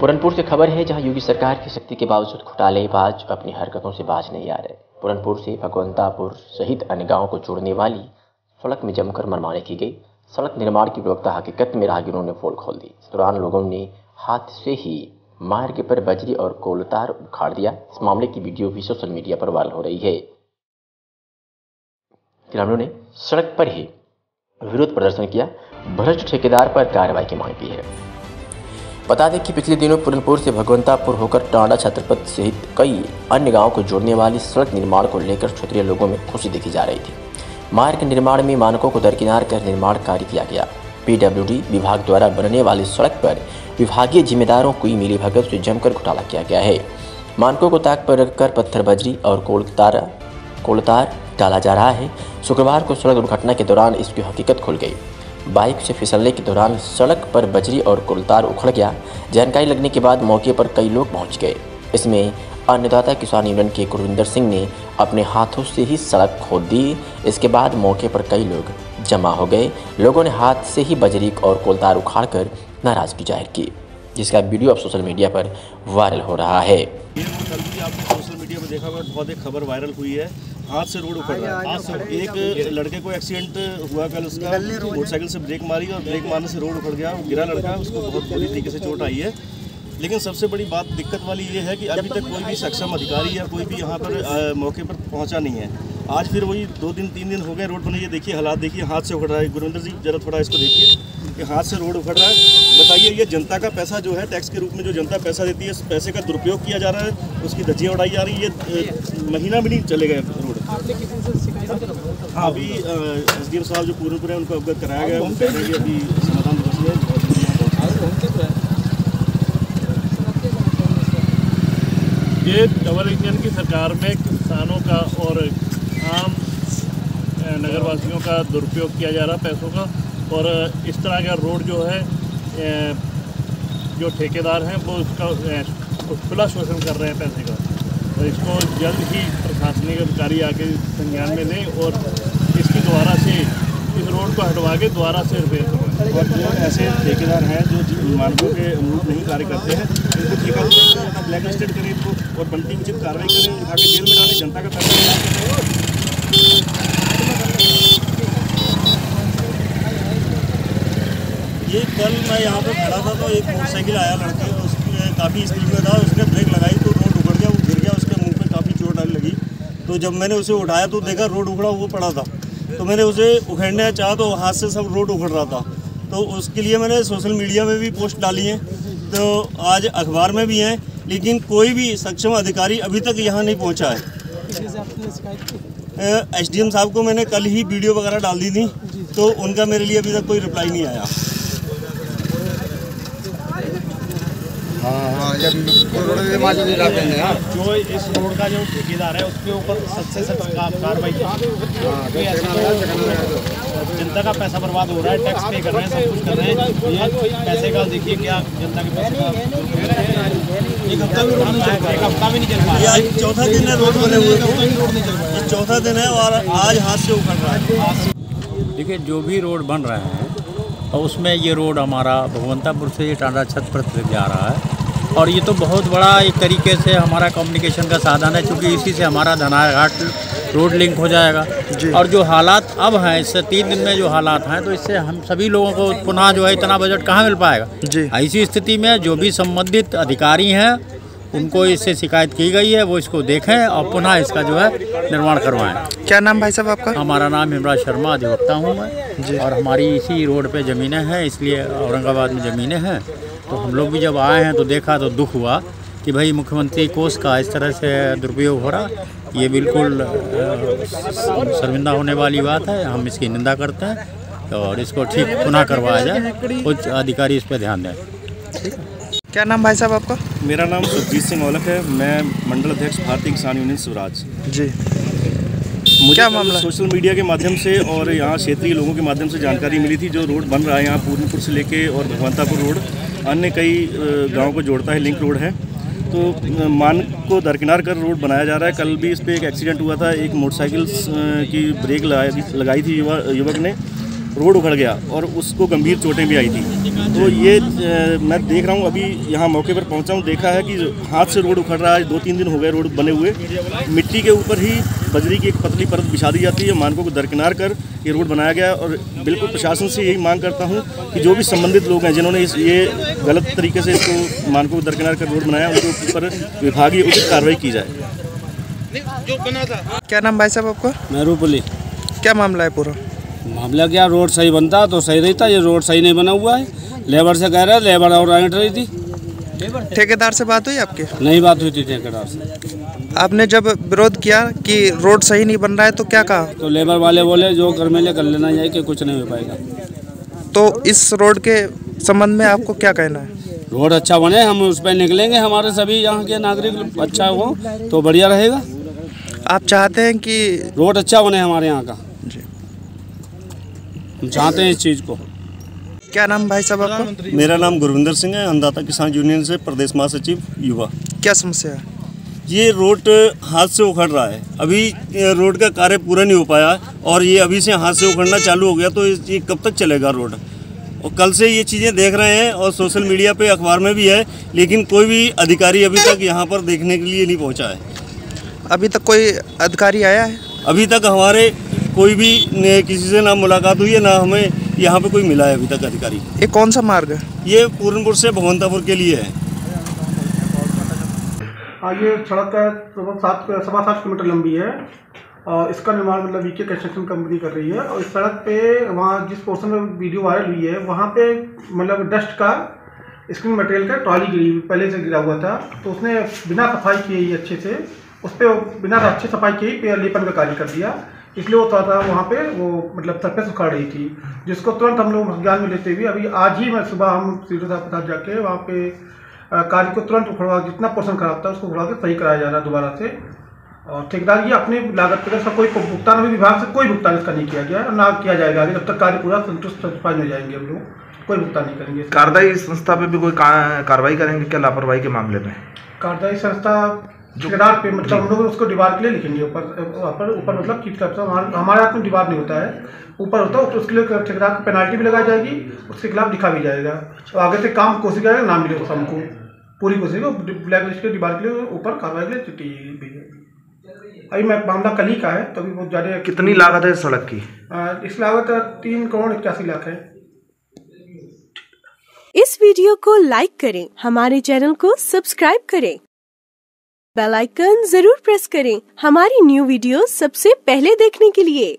पूरनपुर से खबर है, जहां योगी सरकार की शक्ति के बावजूद घोटालेबाज अपनी हरकतों से बाज नहीं आ रहे। पूरनपुर से भगवंतापुर सहित अन्य गांवों को जोड़ने वाली सड़क में जमकर मनमानी की गई। सड़क निर्माण की गुणवत्ता हकीकत में राहगीरों ने पोल खोल दी। इस दौरान लोगों ने हाथ से ही मार्ग पर बजरी और कोलतार उखाड़ दिया। इस मामले की वीडियो भी सोशल मीडिया पर वायरल हो रही है। ग्रामीणों ने सड़क पर ही विरोध प्रदर्शन किया, भ्रष्ट ठेकेदार पर कार्रवाई की मांग की है। बता दें कि पिछले दिनों पूरनपुर से भगवंतापुर होकर टांडा छत्रपत सहित कई अन्य गांवों को जोड़ने वाली सड़क निर्माण को लेकर क्षेत्रीय लोगों में खुशी देखी जा रही थी। मार्ग निर्माण में मानकों को दरकिनार कर निर्माण कार्य किया गया। पीडब्ल्यूडी विभाग द्वारा बनने वाली सड़क पर विभागीय जिम्मेदारों की मिलीभगत से जमकर घोटाला किया गया है। मानकों को ताक पर रखकर पत्थर बजरी और कोलतार डाला जा रहा है। शुक्रवार को सड़क दुर्घटना के दौरान इसकी हकीकत खुल गई। बाइक से फिसलने के दौरान सड़क पर बजरी और कोलतार उखड़ गया। जानकारी लगने के बाद मौके पर कई लोग पहुंच गए। इसमें अन्नदाता किसान यूनियन के गुरविंदर सिंह ने अपने हाथों से ही सड़क खोद दी। इसके बाद मौके पर कई लोग जमा हो गए। लोगों ने हाथ से ही बजरी और कोलतार उखाड़कर नाराजगी जाहिर की, जिसका वीडियो अब सोशल मीडिया पर वायरल हो रहा है। सोशल मीडिया में देखा बहुत एक खबर वायरल हुई है, हाथ से रोड उखड़ रहा है। एक लड़के को एक्सीडेंट हुआ कल, उसका मोटरसाइकिल से ब्रेक मारी और ब्रेक मारने से रोड उखड़ गया। वो गिरा लड़का, उसको बहुत बुरी तरीके से चोट आई है। लेकिन सबसे बड़ी बात दिक्कत वाली ये है कि अभी तक कोई भी सक्षम अधिकारी या कोई भी यहाँ पर मौके पर पहुँचा नहीं है। आज फिर वही 2 दिन 3 दिन हो गए रोड बने। ये देखिए हालात, देखिए हाथ से उखड़ रहा है। गुरविंदर जी जरा थोड़ा इसको देखिए कि हाथ से रोड उखड़ रहा है। बताइए, ये जनता का पैसा जो है, टैक्स के रूप में जो जनता पैसा देती है, उस पैसे का दुरुपयोग किया जा रहा है, उसकी धज्जियाँ उड़ाई जा रही है। ये महीना भी नहीं चले गए रोड। हाँ, अभी SDM साहब जो पूरनपुर है उनको अवगत कराया गया है। अभी समाधान ये डबल इंजन की सरकार में किसानों का और आम नगरवासियों का दुरुपयोग किया जा रहा है पैसों का। और इस तरह का रोड जो है, जो ठेकेदार हैं वो उसका खुला शोषण कर रहे हैं पैसे का। और इसको जल्द ही प्रशासनिक अधिकारी आके संज्ञान में लें और इसकी दोबारा से इस रोड को हटवा के दोबारा से रिपेयर करवाएं। और जो ऐसे ठेकेदार हैं जो मानकों के अनुरूप नहीं कार्य करते हैं, इनको ठेका देकर ब्लैक लिस्टेड करें इनको, और बनती उचित कार्रवाई करें, उठा के जेल में डालें। जनता का पैसा ये कल मैं यहाँ पर खड़ा था तो एक मोटरसाइकिल आया लड़का, उसकी काफ़ी स्पीड में था, उसने ब्रेक लगाई तो लगी। तो जब मैंने उसे उठाया तो देखा रोड उखड़ा हुआ पड़ा था। तो मैंने उसे उखेड़ने चाहा तो हाथ से सब रोड उखड़ रहा था। तो उसके लिए मैंने सोशल मीडिया में भी पोस्ट डाली है, तो आज अखबार में भी हैं, लेकिन कोई भी सक्षम अधिकारी अभी तक यहाँ नहीं पहुँचा है। SDM साहब को मैंने कल ही वीडियो वगैरह डाल दी थी, तो उनका मेरे लिए अभी तक कोई रिप्लाई नहीं आया। जो इस रोड का जो ठेकेदार है उसके ऊपर सबसे सख्त कार्रवाई की। जनता का पैसा बर्बाद हो रहा है, टैक्स पे कर रहे हैं, सब कुछ कर रहे हैं, ये पैसे का देखिए क्या जनता के पैसे का। एक हफ्ता भी रोड नहीं चल रहा, एक हफ्ता भी नहीं चल रहा, आज चौथा दिन है रोड बने हुए, रोड नहीं चल रहा, चौथा दिन है और आज हाथ से उखड़ रहा है। देखिए, जो भी रोड बन रहे हैं और उसमें ये रोड हमारा भगवंतापुर से टांडा छत्रपत तक जा रहा है, और ये तो बहुत बड़ा एक तरीके से हमारा कम्युनिकेशन का साधन है, क्योंकि इसी से हमारा धनाघाट रोड लिंक हो जाएगा। और जो हालात अब हैं, इससे 3 दिन में जो हालात हैं, तो इससे हम सभी लोगों को पुनः जो है इतना बजट कहाँ मिल पाएगा। ऐसी स्थिति में जो भी संबंधित अधिकारी हैं उनको इससे शिकायत की गई है, वो इसको देखें और पुनः इसका जो है निर्माण करवाएं। क्या नाम भाई साहब आपका? हमारा नाम हिमराज शर्मा, अधिवक्ता हूँ मैं जी। और हमारी इसी रोड पे ज़मीनें हैं, इसलिए औरंगाबाद में ज़मीनें हैं, तो हम लोग भी जब आए हैं तो देखा तो दुख हुआ कि भाई मुख्यमंत्री कोष का इस तरह से दुरुपयोग हो रहा। ये बिल्कुल शर्मिंदा होने वाली बात है, हम इसकी निंदा करते हैं और इसको ठीक पुनः करवाया जाए, कुछ अधिकारी इस पर ध्यान दें। क्या नाम भाई साहब आपका? मेरा नाम उदित सिंह औलख है, मैं मंडल अध्यक्ष भारतीय किसान यूनियन स्वराज जी। मुझे मामला सोशल मीडिया के माध्यम से और यहाँ क्षेत्रीय लोगों के माध्यम से जानकारी मिली थी। जो रोड बन रहा है यहाँ पूरनपुर से लेके और भगवंतापुर रोड अन्य कई गाँव को जोड़ता है, लिंक रोड है, तो मान को दरकिनार कर रोड बनाया जा रहा है। कल भी इस पर एक एक्सीडेंट हुआ था, एक मोटरसाइकिल की ब्रेक लगाई थी युवक ने, रोड उखड़ गया और उसको गंभीर चोटें भी आई थी। तो ये मैं देख रहा हूँ, अभी यहाँ मौके पर पहुँचा हूँ, देखा है कि हाथ से रोड उखड़ रहा है। 2-3 दिन हो गए रोड बने हुए, मिट्टी के ऊपर ही बजरी की एक पतली परत बिछा दी जाती है। मानकों को दरकिनार कर ये रोड बनाया गया और बिल्कुल प्रशासन से यही मांग करता हूँ कि जो भी संबंधित लोग हैं जिन्होंने ये गलत तरीके से इसको मानकों को दरकिनार कर रोड बनाया, उनके ऊपर विभागीय उचित कार्रवाई की जाए। जो बना था। क्या नाम भाई साहब आपका? मेहरूपली। क्या मामला है? पूरा मामला क्या, रोड सही बनता तो सही रहता, ये रोड सही नहीं बना हुआ है। लेबर से कह रहा है, लेबर और ऐंठ रही थी। ठेकेदार से बात हुई आपके? नहीं बात हुई थी ठेकेदार से। आपने जब विरोध किया कि रोड सही नहीं बन रहा है तो क्या कहा? तो लेबर वाले बोले जो कर मेले कर लेना चाहिए कि कुछ नहीं हो पाएगा। तो इस रोड के संबंध में आपको क्या कहना है? रोड अच्छा बने, हम उस पर निकलेंगे, हमारे सभी यहाँ के नागरिक अच्छा हो तो बढ़िया रहेगा। आप चाहते हैं कि रोड अच्छा बने हमारे यहाँ का? जी, हम चाहते हैं इस चीज़ को। क्या नाम भाई साहब आपका? मेरा नाम गुरविंदर सिंह है, अन्नदाता किसान यूनियन से प्रदेश महासचिव युवा। क्या समस्या है? ये रोड हाथ से उखड़ रहा है, अभी रोड का कार्य पूरा नहीं हो पाया और ये अभी से हाथ से उखड़ना चालू हो गया तो ये कब तक चलेगा रोड? और कल से ये चीज़ें देख रहे हैं और सोशल मीडिया पे अखबार में भी है, लेकिन कोई भी अधिकारी अभी तक यहाँ पर देखने के लिए नहीं पहुँचा है। अभी तक कोई अधिकारी आया है? अभी तक हमारे कोई भी किसी से ना मुलाकात हुई है, ना हमें यहाँ पे कोई मिला है अभी तक अधिकारी। ये कौन सा मार्ग है? ये पूरनपुर से पूरनपुर के लिए है। ये सड़क है, 7.25 किलोमीटर लंबी है और इसका निर्माण मतलब वीके कंस्ट्रक्शन कंपनी कर रही है। और इस सड़क पे वहाँ जिस पोर्सन में वीडियो वायरल हुई है वहाँ पे मतलब डस्ट का स्क्रीन मटेरियल का ट्रॉली गिरी पहले से गिरा हुआ था, तो उसने बिना सफाई किए अच्छे से उस पर बिना अच्छी सफाई के ही लेपन का कार्य कर दिया, इसलिए वो था वहाँ पे वो मतलब सरफेस उखाड़ रही थी, जिसको तुरंत हम लोग ज्ञान में लेते हुए अभी आज ही मैं सुबह हम सीधे अस्पताल जाके वहाँ पे कार्य को तुरंत उखड़वा, जितना पोर्सन खराब था उसको उखड़वा के सही कराया जा रहा है दोबारा से। और ठेकेदार ये अपने लागत पर इसका कोई भुगतान अभी विभाग से कोई भुगतान इसका नहीं किया गया और ना किया जाएगा आगे, जब तक कार्य पूरा संतुष्ट सेटिस्फाई हो जाएंगे हम लोग कोई भुगतान नहीं करेंगे। कार्रवाई संस्था पर भी कोई कार्रवाई करेंगे क्या लापरवाही के मामले में? कार्रवाई संस्था ठेकेदार पे मतलब हम लोग उसको दीवार के लिए लिखेंगे ऊपर मतलब की हमारे हाथ में दीवार नहीं होता है, ऊपर होता है, तो उसके लिए ठेकेदार को पेनाल्टी भी लगाई जाएगी, उसके खिलाफ लिखा भी जाएगा और आगे से काम कोशिश करेगा ना मिले उस हमको पूरी कोशिश को ब्लैक लिस्ट के दीवार के लिए ऊपर कार्रवाई के लिए चिट्ठी भेजेगी। अभी मैं मामला कल ही का है तभी बहुत ज़्यादा। कितनी लागत है सड़क की? इस लागत 3.81 करोड़ है। इस वीडियो को लाइक करें, हमारे चैनल को सब्सक्राइब करें, बेल आइकन जरूर प्रेस करें हमारी न्यू वीडियो सबसे पहले देखने के लिए।